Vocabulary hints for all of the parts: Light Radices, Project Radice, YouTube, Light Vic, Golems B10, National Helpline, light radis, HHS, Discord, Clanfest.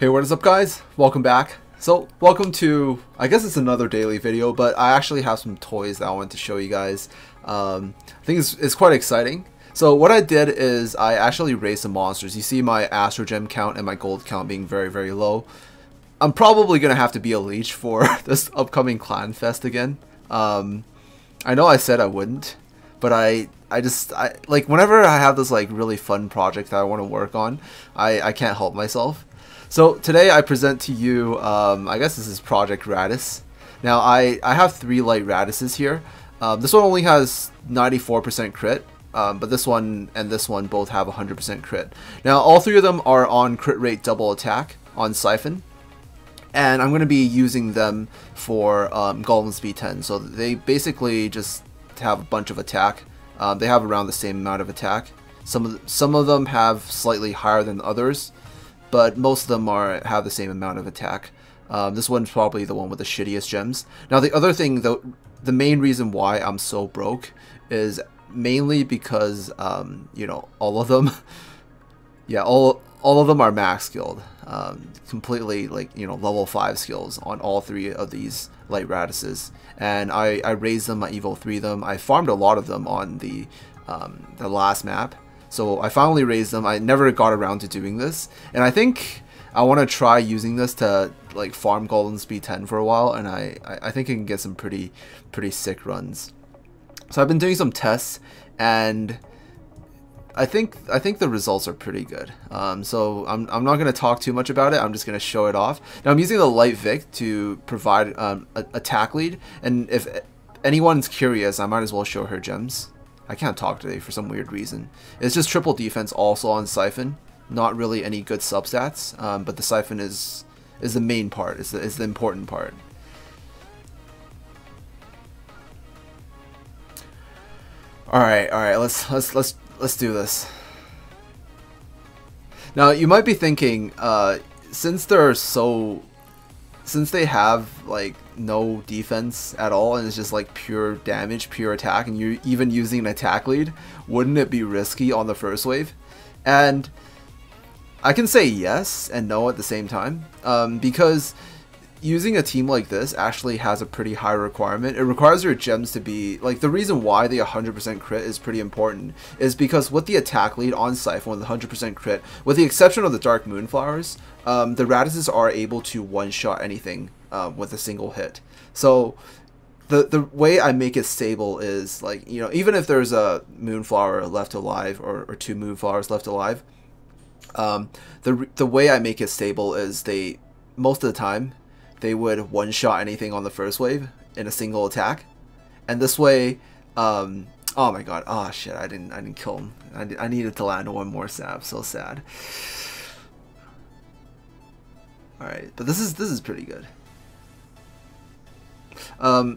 Hey, what is up guys? Welcome back. So welcome to, I guess it's another daily video, but I actually have some toys that I wanted to show you guys. I think it's quite exciting. So what I did is I actually raised some monsters. You see my Astro Gem count and my gold count being very, very low. I'm probably going to have to be a leech for this upcoming Clanfest again. I know I said I wouldn't, but I just like whenever I have this like really fun project that I want to work on, I can't help myself. So today I present to you, I guess this is Project Radice. Now I have 3 Light Radices here. This one only has 94% crit, but this one and this one both have 100% crit. Now all 3 of them are on crit rate double attack on Siphon, and I'm going to be using them for Golems B10. So they basically just have a bunch of attack. They have around the same amount of attack. Some of them have slightly higher than others, but most of them have the same amount of attack. This one's probably the one with the shittiest gems. Now the other thing, though, the main reason why I'm so broke is mainly because, you know, all of them, yeah, all of them are max skilled. Completely, like, you know, level 5 skills on all 3 of these Light Radices. And I raised them, I Evo 3 them. I farmed a lot of them on the last map. So I finally raised them. I never got around to doing this, and I think I want to try using this to like farm Golems B10 for a while, and I think I can get some pretty sick runs. So I've been doing some tests, and I think the results are pretty good. So I'm not going to talk too much about it. I'm just going to show it off. Now I'm using the Light Vic to provide an attack lead, and if anyone's curious, I might as well show her gems. I can't talk today for some weird reason. It's just triple defense also on Siphon. Not really any good substats, but the Siphon is the main part. It's the important part. All right. Let's do this. Now you might be thinking, since they have like no defense at all and it's just like pure damage, pure attack, and you're even using an attack lead, wouldn't it be risky on the first wave? And I can say yes and no at the same time, because using a team like this actually has a pretty high requirement. It requires your gems to be, like, the reason why the 100% crit is pretty important is because with the attack lead on Siphon with 100% crit, with the exception of the Dark Moonflowers, the Radices are able to one-shot anything with a single hit. So the way I make it stable is, like, you know, even if there's a Moonflower left alive or 2 Moonflowers left alive, the way I make it stable is they, most of the time, they would one-shot anything on the first wave in a single attack, and this way, oh my god, oh shit, I didn't kill him. I needed to land one more stab. So sad. All right, but this is pretty good. Now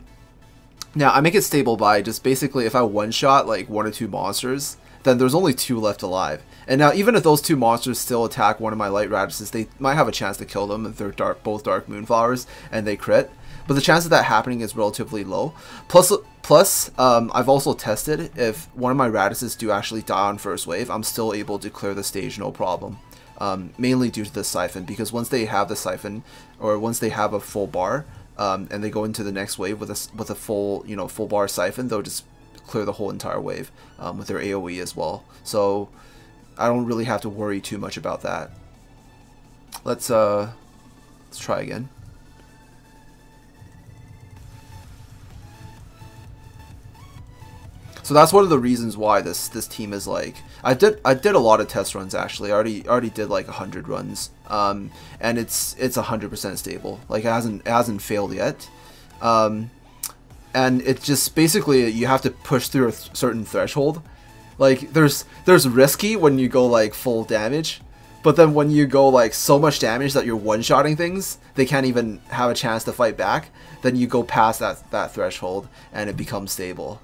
I make it stable by just basically if I one-shot like 1 or 2 monsters, then there's only 2 left alive. And now even if those 2 monsters still attack one of my Light Radices, they might have a chance to kill them if they're both dark Moonflowers and they crit. But the chance of that happening is relatively low. Plus, I've also tested if one of my Radices do actually die on first wave, I'm still able to clear the stage no problem. Mainly due to the Siphon, because once they have the Siphon, or once they have a full bar, and they go into the next wave with a full, you know, full bar Siphon, they'll just clear the whole entire wave with their AoE as well. So I don't really have to worry too much about that. Let's try again. So that's one of the reasons why this team is like, I did a lot of test runs actually. I already did like 100 runs, and it's 100% stable. Like it hasn't failed yet. And it's just basically you have to push through a certain threshold. Like there's risky when you go like full damage, but then when you go like so much damage that you're one-shotting things, they can't even have a chance to fight back. Then you go past that threshold and it becomes stable.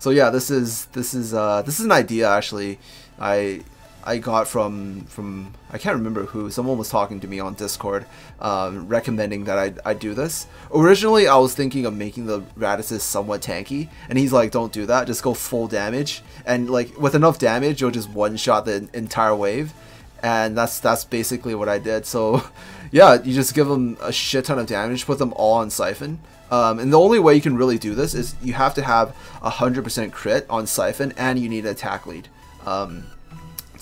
So yeah, this is an idea actually. I got from I can't remember who. Someone was talking to me on Discord, recommending that I do this. Originally, I was thinking of making the Radices somewhat tanky, and he's like, "Don't do that. Just go full damage, and like with enough damage, you'll just one-shot the entire wave." and that's basically what I did. So yeah, you just give them a shit ton of damage, put them all on Siphon. And the only way you can really do this is you have to have 100% crit on Siphon, and you need an attack lead to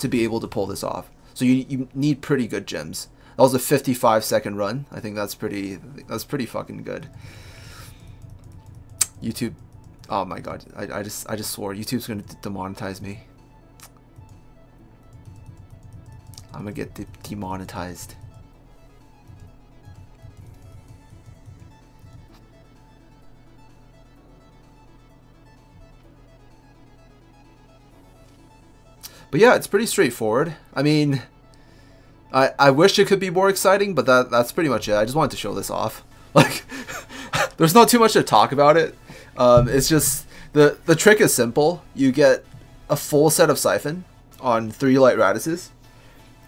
be able to pull this off. So you need pretty good gems. That was a 55-second run. I think that's pretty fucking good. YouTube, oh my god, I just swore YouTube's gonna demonetize me. I'm gonna get demonetized. But yeah, it's pretty straightforward. I mean, I wish it could be more exciting, but that's pretty much it. I just wanted to show this off. Like, there's not too much to talk about it. It's just, the trick is simple. You get a full set of Siphon on 3 Light Radices,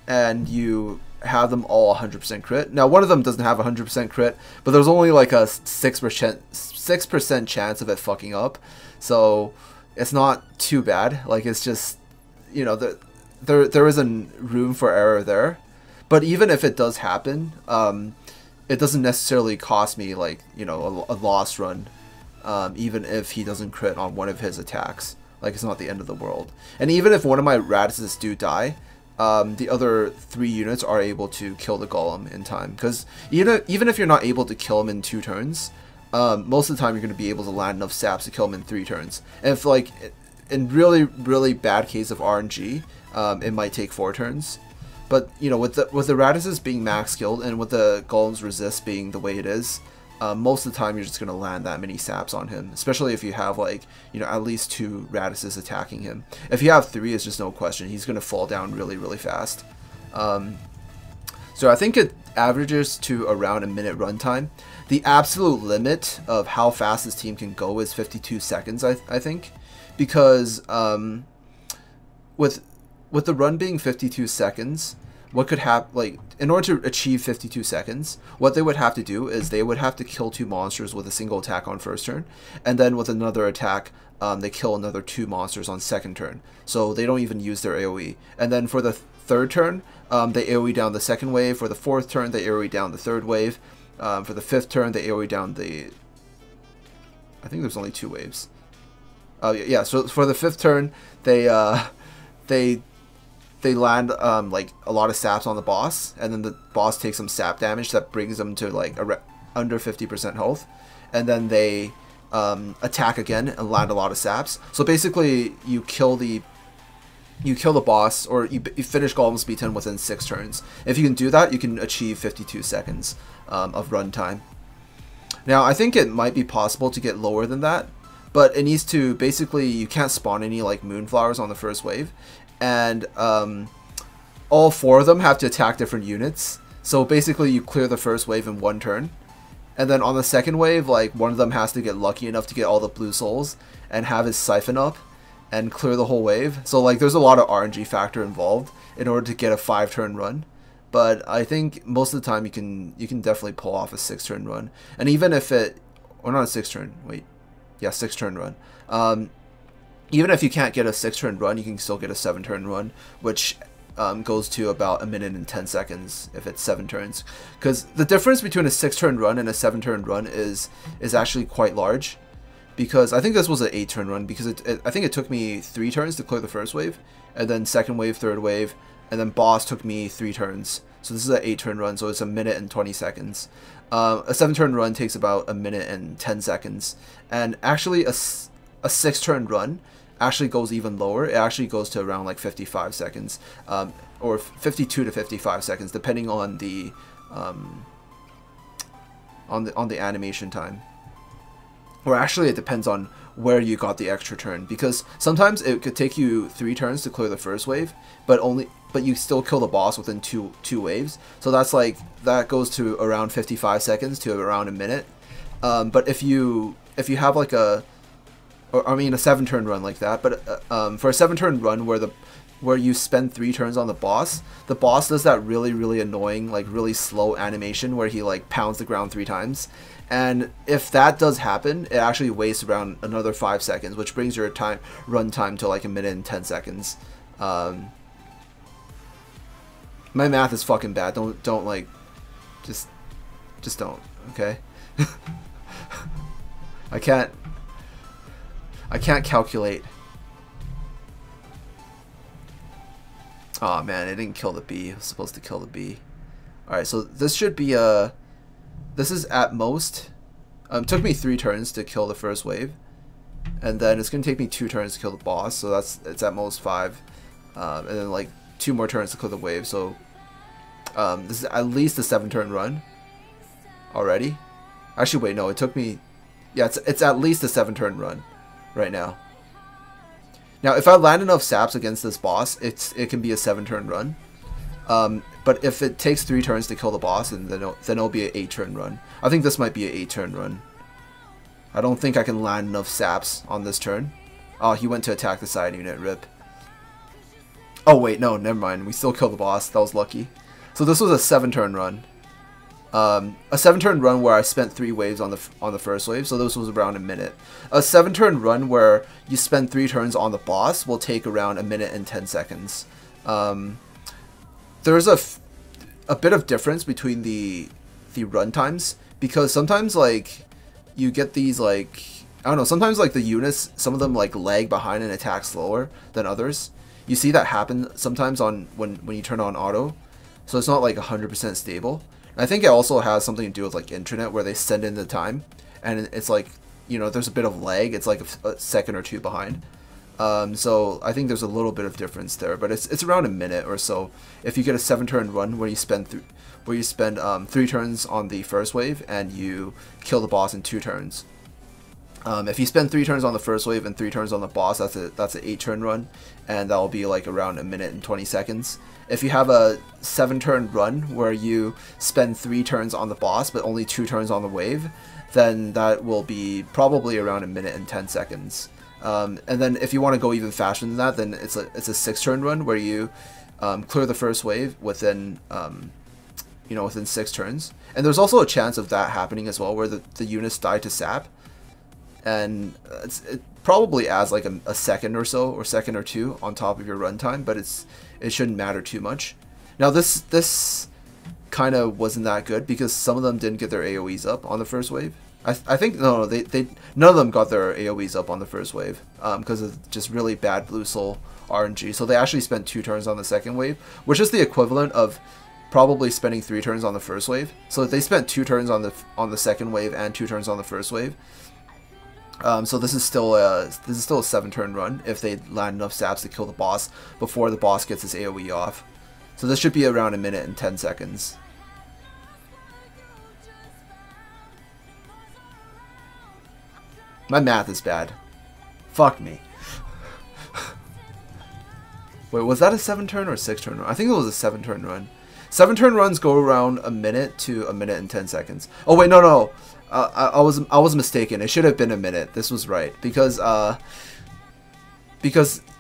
and you have them all 100% crit. Now, one of them doesn't have 100% crit, but there's only like a 6% chance of it fucking up. So, it's not too bad. Like, it's just... You know, there isn't room for error there, but even if it does happen, it doesn't necessarily cost me, like, you know, a lost run, even if he doesn't crit on one of his attacks. Like, it's not the end of the world. And even if one of my Radices do die, the other 3 units are able to kill the Golem in time, because even if you're not able to kill him in 2 turns, most of the time you're going to be able to land enough saps to kill him in 3 turns. And if, like... In really, really bad case of RNG, it might take 4 turns. But, you know, with the Radices being max skilled and with the Golem's resist being the way it is, most of the time you're just going to land that many saps on him. Especially if you have, like, you know, at least 2 Radices attacking him. If you have 3, it's just no question. He's going to fall down really, really fast. So I think it averages to around a minute runtime. The absolute limit of how fast this team can go is 52 seconds, I think. Because with the run being 52 seconds, what could happen, like, in order to achieve 52 seconds, what they would have to do is they would have to kill 2 monsters with a single attack on 1st turn, and then with another attack, they kill another 2 monsters on 2nd turn. So they don't even use their AoE. And then for the 3rd turn, they AoE down the 2nd wave. For the 4th turn, they AoE down the 3rd wave. For the 5th turn, they AoE down the... I think there's only 2 waves. Yeah, so for the 5th turn, they land like a lot of saps on the boss, and then the boss takes some sap damage that brings them to like under 50% health, and then they attack again and land a lot of saps. So basically, you kill the boss, or you finish Golems B10 within 6 turns. If you can do that, you can achieve 52 seconds of runtime. Now, I think it might be possible to get lower than that. But it needs to, basically, you can't spawn any, like, moonflowers on the 1st wave. And all 4 of them have to attack different units. So basically, you clear the 1st wave in 1 turn. And then on the 2nd wave, like, one of them has to get lucky enough to get all the blue souls and have his Siphon up and clear the whole wave. So, like, there's a lot of RNG factor involved in order to get a 5-turn run. But I think most of the time, you can definitely pull off a 6-turn run. And even if it... Or not a 6-turn, wait. Yeah, 6-turn run. Even if you can't get a 6-turn run, you can still get a 7-turn run, which goes to about a minute and 10 seconds if it's 7 turns. Because the difference between a 6-turn run and a 7-turn run is actually quite large. Because I think this was an 8-turn run, because I think it took me 3 turns to clear the 1st wave, and then 2nd wave, 3rd wave, and then boss took me 3 turns. So this is an 8-turn run, so it's a minute and 20 seconds. A 7-turn run takes about a minute and 10 seconds. And actually, a 6-turn run actually goes even lower. It actually goes to around like 55 seconds, or 52 to 55 seconds, depending on the animation time. Or actually, it depends on where you got the extra turn, because sometimes it could take you 3 turns to clear the 1st wave, but you still kill the boss within two waves. So that's like, that goes to around 55 seconds to around a minute. But if you have like a 7-turn run like that, but for a 7-turn run where you spend 3 turns on the boss does that really, really annoying, like really slow animation where he like pounds the ground 3 times. And if that does happen, it actually wastes around another 5 seconds, which brings your run time to like a minute and 10 seconds. My math is fucking bad. Don't like, just don't. Okay. I can't calculate. Aw, man, I didn't kill the bee. I was supposed to kill the bee. Alright, so this should be a... This is at most... took me 3 turns to kill the first wave. And then it's going to take me 2 turns to kill the boss. So that's it's at most 5. And then like 2 more turns to kill the wave. So this is at least a 7-turn run already. Actually, wait, no, it took me... Yeah, it's at least a 7-turn run right now. Now, if I land enough saps against this boss, it can be a 7-turn run. But if it takes 3 turns to kill the boss, and then it'll be an 8-turn run. I think this might be an 8-turn run. I don't think I can land enough saps on this turn. Oh, he went to attack the side unit, rip. Oh, wait, no, never mind. We still killed the boss. That was lucky. So this was a 7-turn run. A 7-turn run where I spent 3 waves on the first wave, so this was around a minute. A 7-turn run where you spend 3 turns on the boss will take around a minute and 10 seconds. There's a bit of difference between the run times, because sometimes like you get these like I don't know, sometimes like the units, some of them like lag behind and attack slower than others. You see that happen sometimes on when you turn on auto, so it's not like 100% stable. I think it also has something to do with like internet, where they send in the time and it's like, you know, there's a bit of lag. It's like a second or 2 behind. So I think there's a little bit of difference there, but it's around a minute or so. If you get a 7-turn run where you spend 3 turns on the first wave and you kill the boss in 2 turns. If you spend 3 turns on the first wave and 3 turns on the boss, that's an 8-turn run, and that'll be like around a minute and 20 seconds. If you have a 7-turn run where you spend 3 turns on the boss but only 2 turns on the wave, then that will be probably around a minute and 10 seconds. And then if you want to go even faster than that, then it's a 6-turn run where you clear the first wave within you know, within 6 turns. And there's also a chance of that happening as well, where the units die to sap. And it probably adds like a second or so, or second or 2 on top of your runtime, but it shouldn't matter too much. Now this kind of wasn't that good, because some of them didn't get their AoEs up on the first wave. I think no, they none of them got their AoEs up on the first wave because of just really bad Blue Soul RNG. So they actually spent 2 turns on the second wave, which is the equivalent of probably spending 3 turns on the first wave. So they spent 2 turns on the second wave and 2 turns on the first wave. So this is still a 7-turn run if they land enough saps to kill the boss before the boss gets his AoE off. So this should be around a minute and 10 seconds. My math is bad. Fuck me. Wait, was that a 7-turn or a 6-turn run? I think it was a 7-turn run. 7-turn runs go around a minute to a minute and 10 seconds. Oh wait, no. I was mistaken. It should have been a minute. This was right, because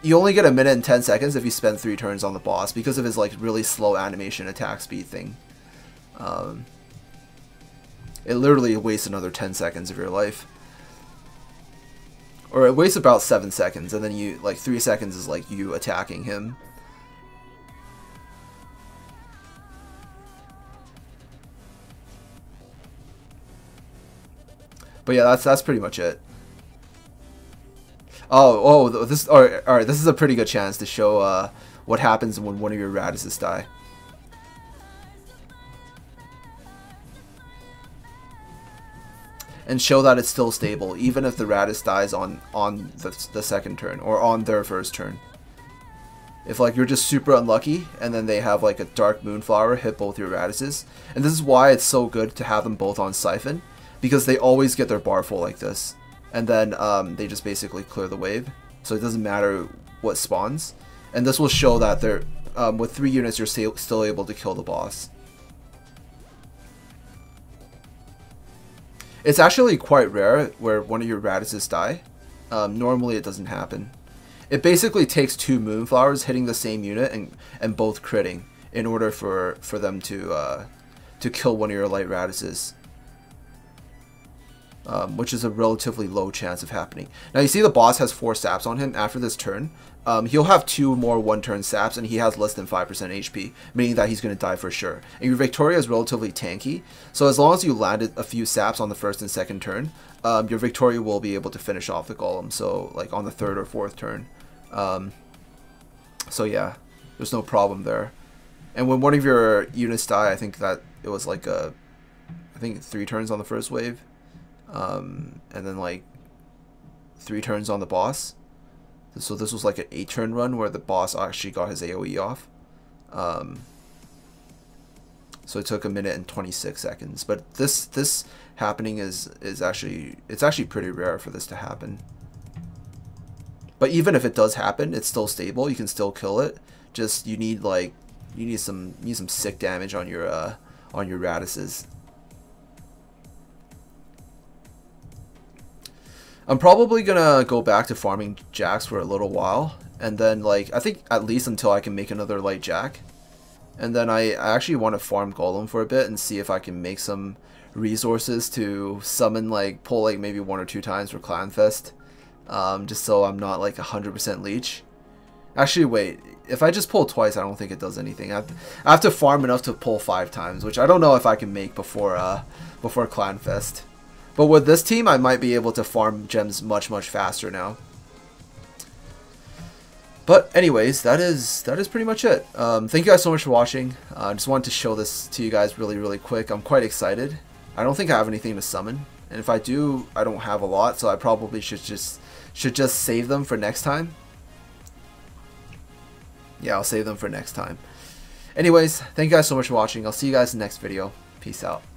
you only get a minute and 10 seconds if you spend 3 turns on the boss, because of his like really slow animation attack speed thing. It literally wastes another 10 seconds of your life, or it wastes about 7 seconds, and then you like 3 seconds is like you attacking him. But yeah, that's pretty much it. Oh, this all right. This is a pretty good chance to show what happens when one of your Radices die. And show that it's still stable, even if the Radice dies on the second turn or on their first turn. If like you're just super unlucky and then they have like a Dark Moonflower hit both your Radices, and this is why it's so good to have them both on Siphon, because they always get their bar full like this, and then they just basically clear the wave, so it doesn't matter what spawns. And this will show that they're with 3 units you're still able to kill the boss. It's actually quite rare where one of your Radices die. Normally it doesn't happen. It basically takes 2 Moonflowers hitting the same unit and both critting in order for them to kill one of your Light Radices. which is a relatively low chance of happening. Now you see the boss has 4 saps on him after this turn. He'll have 2 more one-turn saps, and he has less than 5% HP, meaning that he's going to die for sure. And your Victoria is relatively tanky, so as long as you landed a few saps on the first and second turn, your Victoria will be able to finish off the Golem, so like on the third or fourth turn. So yeah, there's no problem there. And when one of your units die, I think that it was like a, I think 3 turns on the first wave, and then like 3 turns on the boss. So this was like an 8-turn run where the boss actually got his AoE off. So it took a minute and 26 seconds. But this happening is actually pretty rare for this to happen. But even if it does happen, it's still stable. You can still kill it. Just you need some sick damage on your Radices. I'm probably gonna go back to farming jacks for a little while, and then like I think at least until I can make another light jack, and then I actually want to farm Golem for a bit and see if I can make some resources to summon, like pull like maybe 1 or 2 times for Clanfest, just so I'm not like 100% leech. Actually wait, if I just pull twice I don't think it does anything. I have to farm enough to pull 5 times, which I don't know if I can make before before Clanfest. But with this team, I might be able to farm gems much faster now. But anyways, that is pretty much it. Thank you guys so much for watching. I just wanted to show this to you guys really quick. I'm quite excited. I don't think I have anything to summon, and if I do, I don't have a lot, so I probably should just save them for next time. Yeah, I'll save them for next time. Anyways, thank you guys so much for watching. I'll see you guys in the next video. Peace out.